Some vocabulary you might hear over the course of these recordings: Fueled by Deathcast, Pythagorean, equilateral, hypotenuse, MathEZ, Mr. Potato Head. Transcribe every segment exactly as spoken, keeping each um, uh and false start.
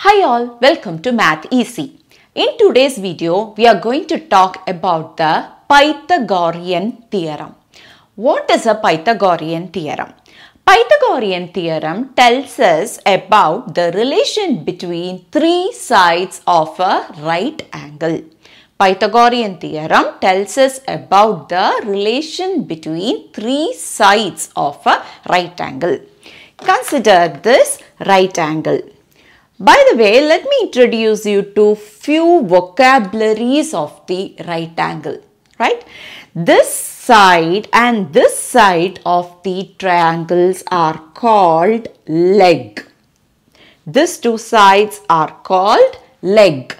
Hi all, welcome to Math Easy. In today's video, we are going to talk about the Pythagorean theorem. What is a Pythagorean theorem? Pythagorean theorem tells us about the relation between three sides of a right angle. Pythagorean theorem tells us about the relation between three sides of a right angle. Consider this right angle. By the way, let me introduce you to few vocabularies of the right angle, right? This side and this side of the triangles are called leg. These two sides are called leg.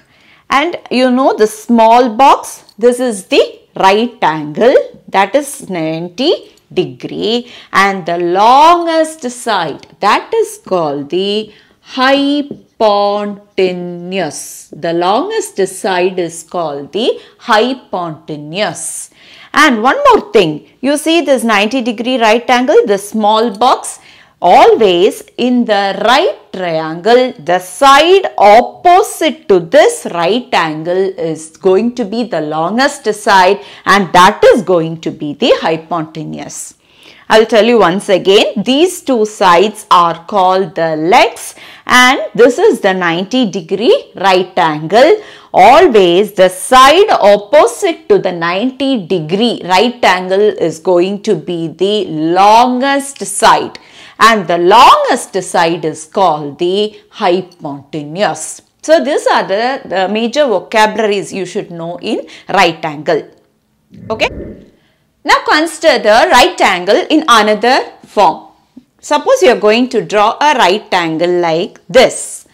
And you know the small box, this is the right angle, that is ninety degree. And the longest side, that is called the hypotenuse. The longest side is called the hypotenuse. And one more thing, you see this ninety degree right angle, the small box, always in the right triangle, the side opposite to this right angle is going to be the longest side, and that is going to be the hypotenuse. I'll tell you once again, these two sides are called the legs, and this is the ninety degree right angle. Always the side opposite to the ninety degree right angle is going to be the longest side, and the longest side is called the hypotenuse. So these are the, the major vocabularies you should know in right angle. Okay. Now consider the right angle in another form. Suppose you are going to draw a right angle like this.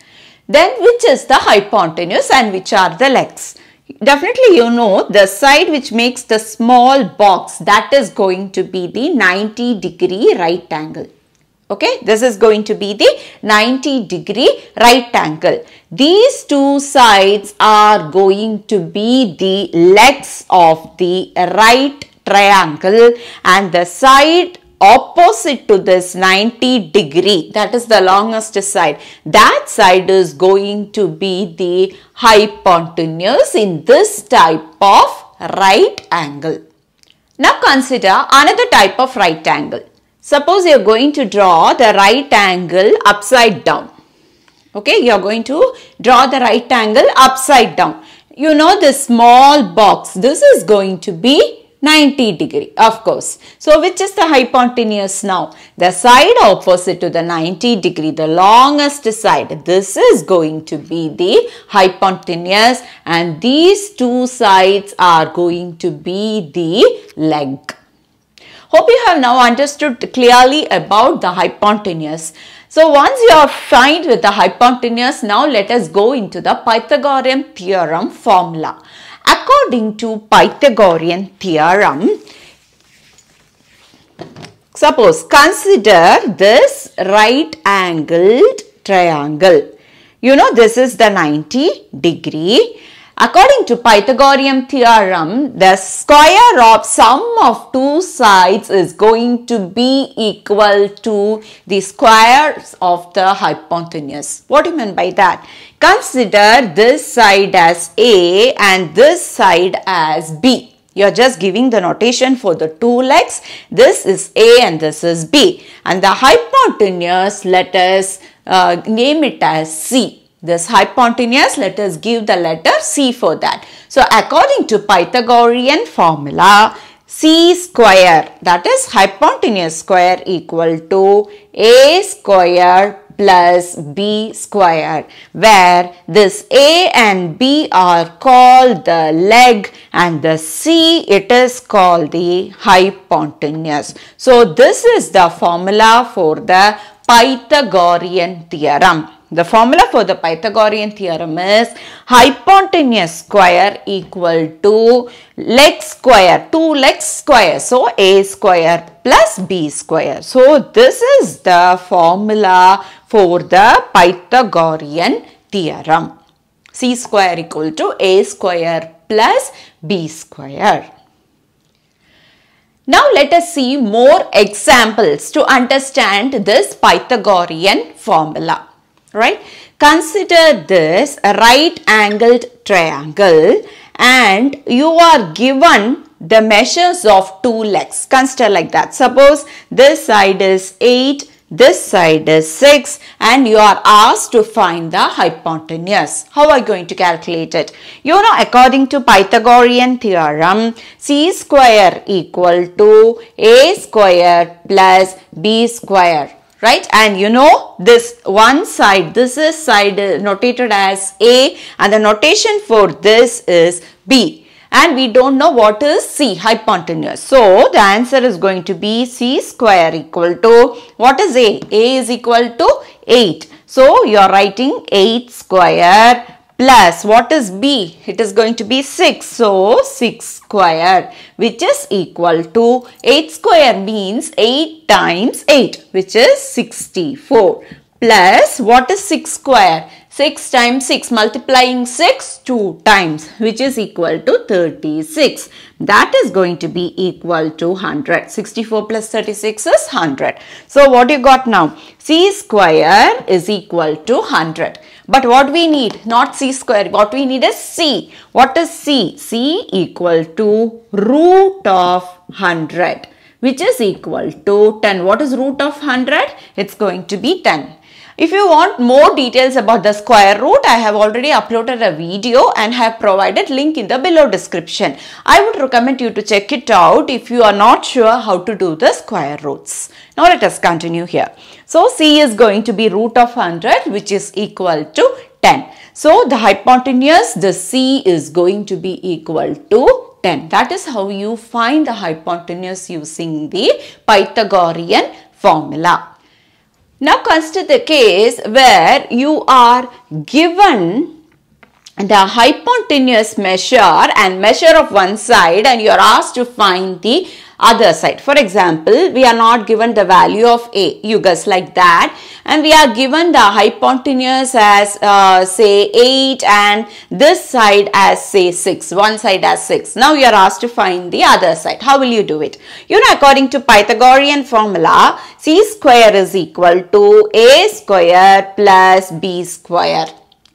Then which is the hypotenuse and which are the legs? Definitely you know the side which makes the small box, that is going to be the ninety degree right angle. Okay, this is going to be the ninety degree right angle. These two sides are going to be the legs of the right angle triangle, and the side opposite to this ninety degree, that is the longest side, that side is going to be the hypotenuse in this type of right angle. Now consider another type of right angle. Suppose you are going to draw the right angle upside down. Okay, you are going to draw the right angle upside down. You know this small box, this is going to be ninety degree, of course. So which is the hypotenuse now? The side opposite to the ninety degree, the longest side, this is going to be the hypotenuse, and these two sides are going to be the leg. Hope you have now understood clearly about the hypotenuse. So once you are fine with the hypotenuse, now let us go into the Pythagorean theorem formula. According to Pythagorean theorem, suppose consider this right angled triangle. You know this is the ninety degree. According to Pythagorean theorem, the square of sum of two sides is going to be equal to the squares of the hypotenuse. What do you mean by that? Consider this side as A and this side as B. You are just giving the notation for the two legs. This is A and this is B. And the hypotenuse, let us uh, name it as C. This hypotenuse, let us give the letter C for that. So according to Pythagorean formula, C square, that is hypotenuse square, equal to A square plus B square, where this A and B are called the leg and the C, it is called the hypotenuse. So this is the formula for the Pythagorean theorem. The formula for the Pythagorean theorem is hypotenuse square equal to leg square, two legs square. So, A square plus B square. So, this is the formula for the Pythagorean theorem. C square equal to A square plus B square. Now, let us see more examples to understand this Pythagorean formula. Right? Consider this a right-angled triangle and you are given the measures of two legs. Consider like that. Suppose this side is eight, this side is six, and you are asked to find the hypotenuse. How are you going to calculate it? You know, according to Pythagorean theorem, c square equal to a square plus b square, right? And you know, this one side, this is side is notated as a, and the notation for this is b. And we don't know what is c, hypotenuse. So, the answer is going to be c square equal to, what is a? A is equal to eight. So, you are writing eight square plus, what is b? It is going to be six. So, six square, which is equal to, eight square means eight times eight, which is sixty-four. Plus, what is six square? six times six, multiplying six two times, which is equal to thirty-six. That is going to be equal to one hundred. sixty-four plus thirty-six is one hundred. So, what you got now? C square is equal to one hundred. But what we need? Not c square. What we need is c. What is c? C equal to root of one hundred, which is equal to ten. What is root of one hundred? It's going to be ten. If you want more details about the square root, I have already uploaded a video and have provided link in the below description. I would recommend you to check it out if you are not sure how to do the square roots. Now let us continue here. So c is going to be root of one hundred, which is equal to ten. So the hypotenuse, the c is going to be equal to ten. That is how you find the hypotenuse using the Pythagorean formula. Now consider the case where you are given the hypotenuse measure and measure of one side and you are asked to find the other side. For example, we are not given the value of a, you guess like that, and we are given the hypotenuse as uh, say eight and this side as say six, one side as six. Now you are asked to find the other side. How will you do it? You know, according to Pythagorean formula, c square is equal to a square plus b square.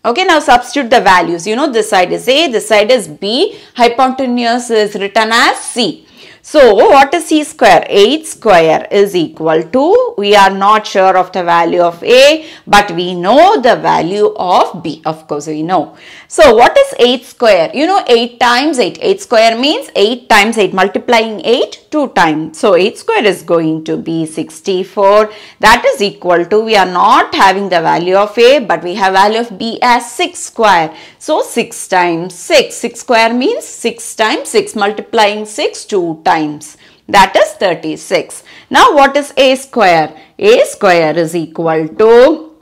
Okay, now substitute the values. You know, this side is a, this side is b. Hypotenuse is written as c. So, what is c square? eight square is equal to, we are not sure of the value of a, but we know the value of b. Of course, we know. So, what is eight square? You know, eight times eight. eight square means eight times eight, multiplying eight two times. So, eight square is going to be sixty-four. That is equal to, we are not having the value of a, but we have value of b as six square. So, six times six. six square means six times six, multiplying six two times. That is thirty-six. Now, what is a square? A square is equal to,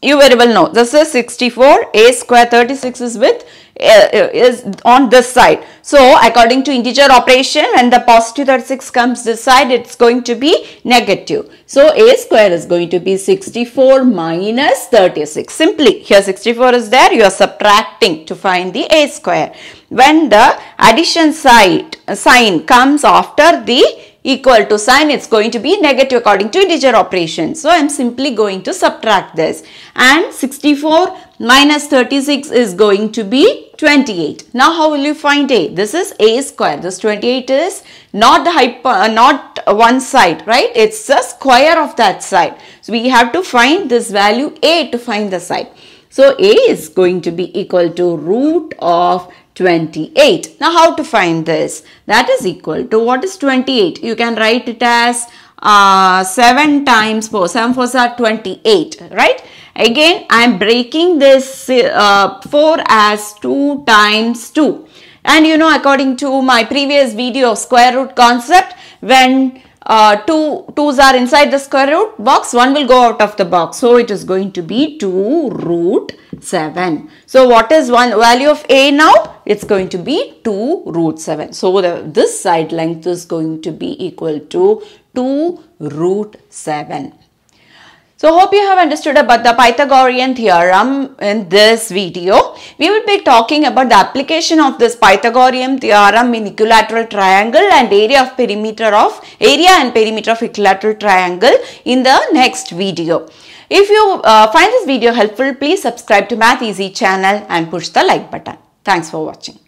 you very well know, this is sixty-four, a square thirty-six is with uh, is on this side. So, according to integer operation, when the positive thirty-six comes this side, it's going to be negative. So, a square is going to be sixty-four minus thirty-six. Simply, here sixty-four is there, you are subtracting to find the a square. When the addition side sign comes after the equal to sign, it's going to be negative according to integer operation. So, I am simply going to subtract this, and sixty-four minus thirty-six is going to be twenty-eight. Now, how will you find a? This is a square. This twenty-eight is not the hypo, uh, not one side, right? It's the square of that side. So, we have to find this value a to find the side. So, a is going to be equal to root of twenty-eight. Now, how to find this? That is equal to, what is twenty-eight? You can write it as uh, seven times four. seven fours are twenty-eight, right? Again, I am breaking this uh, four as two times two. And you know, according to my previous video of square root concept, when uh, two twos are inside the square root box, one will go out of the box. So, it is going to be two root seven. So, what is one value of a now? It's going to be two root seven. So, the, this side length is going to be equal to two root seven. So, hope you have understood about the Pythagorean theorem in this video. We will be talking about the application of this Pythagorean theorem in equilateral triangle and area of perimeter of area and perimeter of equilateral triangle in the next video. If you uh, find this video helpful, please subscribe to Math Easy channel and push the like button. Thanks for watching.